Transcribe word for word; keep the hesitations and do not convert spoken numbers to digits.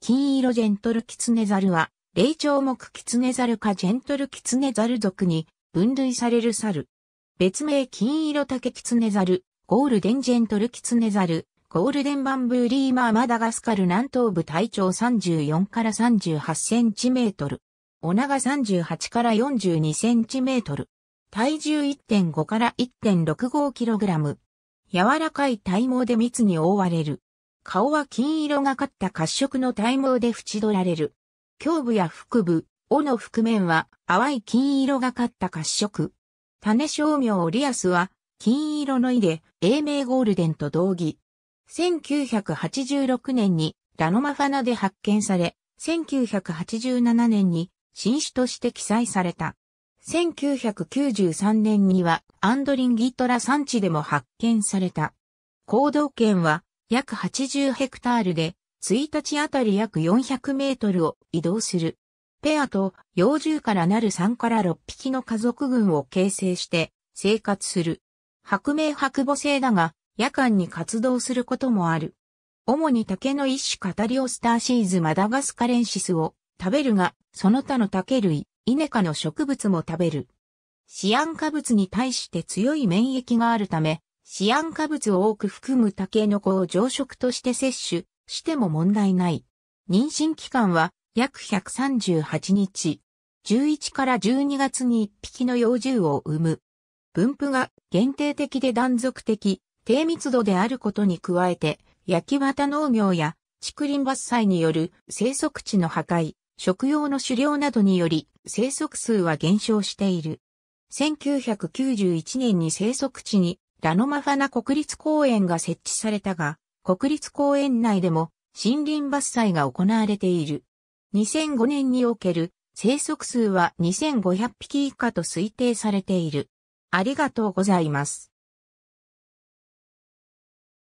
金色ジェントルキツネザルは、霊長目キツネザル科ジェントルキツネザル属に分類される猿。別名金色竹キツネザル、ゴールデンジェントルキツネザル、ゴールデンバンブーリーマーマダガスカル南東部体長さんじゅうよんからさんじゅうはちセンチメートル。お長さんじゅうはちからよんじゅうにセンチメートル。体重 いってんごからいってんろくごキログラム。柔らかい体毛で蜜に覆われる。顔は金色がかった褐色の体毛で縁取られる。胸部や腹部、尾の腹面は淡い金色がかった褐色。種小名リアスは金色の意で英名ゴールデンと同義。せんきゅうひゃくはちじゅうろくねんにラノマファナで発見され、せんきゅうひゃくはちじゅうななねんに新種として記載された。せんきゅうひゃくきゅうじゅうさんねんにはアンドリンギトラ山地でも発見された。行動圏は約はちじゅうヘクタールで、いちにちあたり約よんひゃくメートルを移動する。ペアと幼獣からなるさんからろっぴきの家族群を形成して生活する。白明白母性だが、夜間に活動することもある。主に竹の一種カタリオスターシーズマダガスカレンシスを食べるが、その他の竹類、イネ科の植物も食べる。シアン化物に対して強い免疫があるため、シアン化物を多く含むタケノコを常食として摂取しても問題ない。妊娠期間は約ひゃくさんじゅうはちにち。じゅういちからじゅうにがつにいっぴきの幼獣を産む。分布が限定的で断続的、低密度であることに加えて、焼き畑農業や竹林伐採による生息地の破壊、食用の狩猟などにより生息数は減少している。せんきゅうひゃくきゅうじゅういちねんに生息地にラノマファナ国立公園が設置されたが、国立公園内でも森林伐採が行われている。にせんごねんにおける生息数はにせんごひゃくぴき以下と推定されている。ありがとうございます。